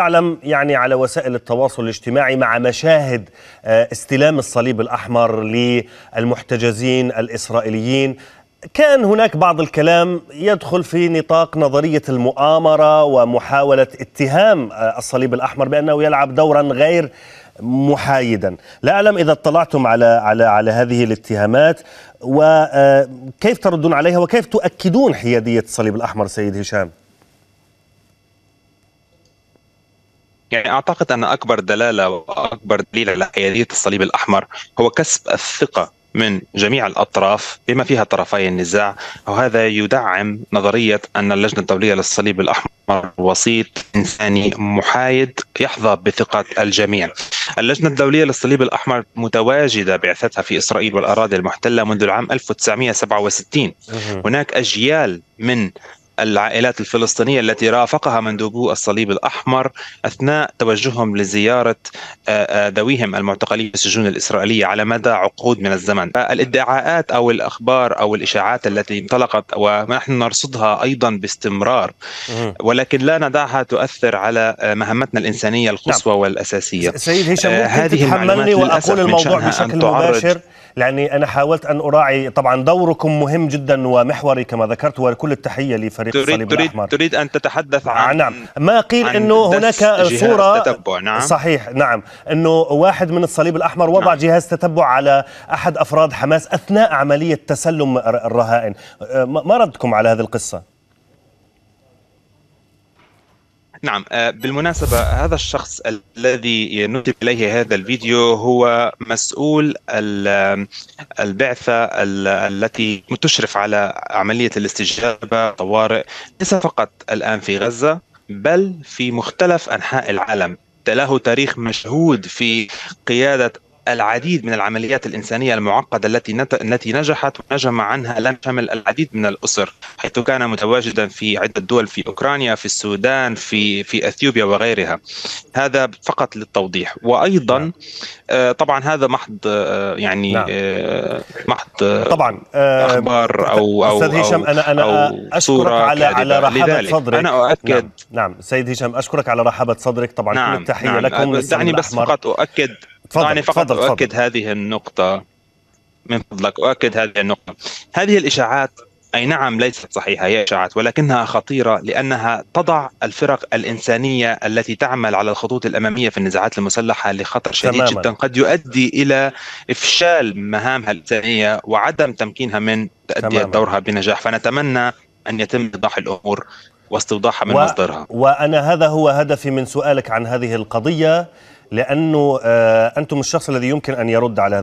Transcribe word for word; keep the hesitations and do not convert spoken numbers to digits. تعلم يعني على وسائل التواصل الاجتماعي مع مشاهد استلام الصليب الأحمر للمحتجزين الإسرائيليين، كان هناك بعض الكلام يدخل في نطاق نظرية المؤامرة ومحاولة اتهام الصليب الأحمر بأنه يلعب دورا غير محايدا. لا أعلم إذا اطلعتم على على على هذه الاتهامات، وكيف تردون عليها وكيف تؤكدون حيادية الصليب الأحمر سيد هشام؟ يعني أعتقد أن أكبر دلالة وأكبر دليل على حيادية الصليب الأحمر هو كسب الثقة من جميع الأطراف بما فيها طرفي النزاع، وهذا يدعم نظرية أن اللجنة الدولية للصليب الأحمر وسيط إنساني محايد يحظى بثقة الجميع. اللجنة الدولية للصليب الأحمر متواجدة بعثتها في إسرائيل والأراضي المحتلة منذ العام ألف وتسعمئة وسبعة وستين. هناك أجيال من العائلات الفلسطينية التي رافقها مندوبو الصليب الأحمر أثناء توجههم لزيارة ذويهم المعتقلين في السجون الإسرائيلية على مدى عقود من الزمن. الادعاءات أو الأخبار أو الإشاعات التي انطلقت ونحن نرصدها أيضا باستمرار، ولكن لا ندعها تؤثر على مهمتنا الإنسانية القصوى والأساسية. سيد هشام، ممكن تتحملني وأقول الموضوع بشكل مباشر، لأني أنا حاولت أن أراعي طبعا دوركم مهم جدا ومحوري كما ذكرت، وكل التحية لفريق تريد الصليب تريد الأحمر. تريد أن تتحدث عن نعم ما قيل أنه هناك صورة نعم. صحيح نعم أنه واحد من الصليب الأحمر وضع نعم. جهاز تتبع على أحد أفراد حماس أثناء عملية تسلم الرهائن. ما ردكم على هذه القصة؟ نعم، بالمناسبة هذا الشخص الذي نتب إليه هذا الفيديو هو مسؤول البعثة التي تشرف على عملية الاستجابة طوارئ ليس فقط الآن في غزة بل في مختلف أنحاء العالم. له تاريخ مشهود في قيادة العديد من العمليات الإنسانية المعقدة التي التي نجحت ونجم عنها لم تشمل العديد من الأسر، حيث كان متواجدا في عدة دول، في أوكرانيا، في السودان، في في أثيوبيا وغيرها. هذا فقط للتوضيح. وأيضا نعم. آه طبعا هذا محض آه يعني نعم. آه محض آه طبعا آه أخبار أو أو أستاذ هشام، أنا أنا أشكرك على على رحابة صدرك. أنا أؤكد نعم. نعم سيد هشام، أشكرك على رحابة صدرك طبعا. نعم. كل التحية نعم. لكم. دعني بس فقط أؤكد يعني فقط فضل أؤكد فضل. هذه النقطة من فضلك، أؤكد هذه النقطة. هذه الإشاعات أي نعم ليست صحيحة، هي إشاعات ولكنها خطيرة لأنها تضع الفرق الإنسانية التي تعمل على الخطوط الأمامية في النزاعات المسلحة لخطر شديد تماماً. جدا قد يؤدي إلى إفشال مهامها الإنسانية وعدم تمكينها من تأدية دورها بنجاح. فنتمنى أن يتم إيضاح الأمور واستوضاحها من و... مصدرها. وأنا هذا هو هدفي من سؤالك عن هذه القضية، لأنه أنتم الشخص الذي يمكن أن يرد على